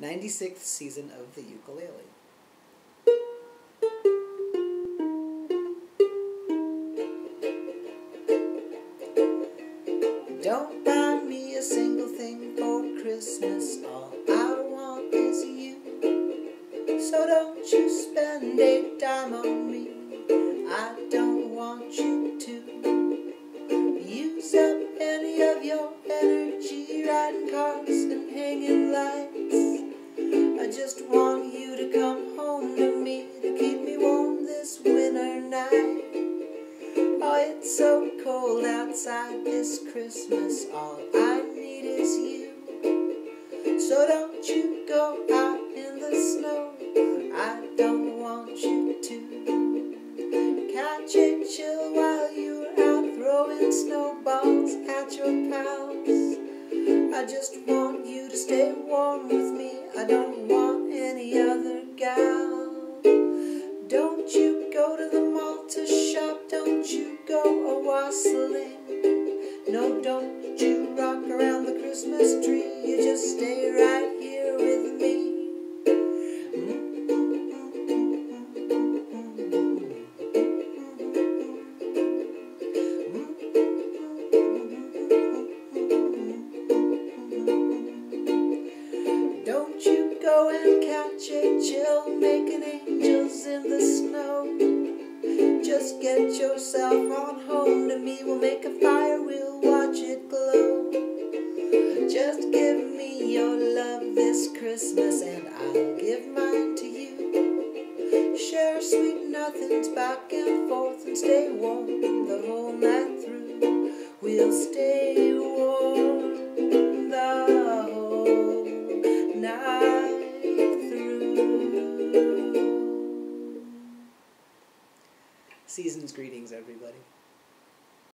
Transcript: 96th season of the ukulele. Don't buy me a single thing for Christmas, all I want is you. So don't you spend a dime on me, I don't want you to. Use up any of your energy riding cars and hanging lights. I just want you to come home to me, to keep me warm this winter night. Oh, it's so cold outside this Christmas, all I need is you. So don't you go out in the snow, I don't want you to. Catch a chill while you're out throwing snowballs at your pals. I just want you to stay warm with me, I don't want any other gal. Don't you go to the mall to shop, don't you go a-wassailing. No, don't you rock around the Christmas tree, you just stay right here with me. Don't you go and catch a chill making angels in the snow. Just get yourself on home to me, we'll make a fire, we'll watch it glow. Just give me your love this Christmas and I'll give mine to you. Share sweet nothings back and forth and stay warm the whole night through. We'll stay warm the whole night through. Season's greetings, everybody.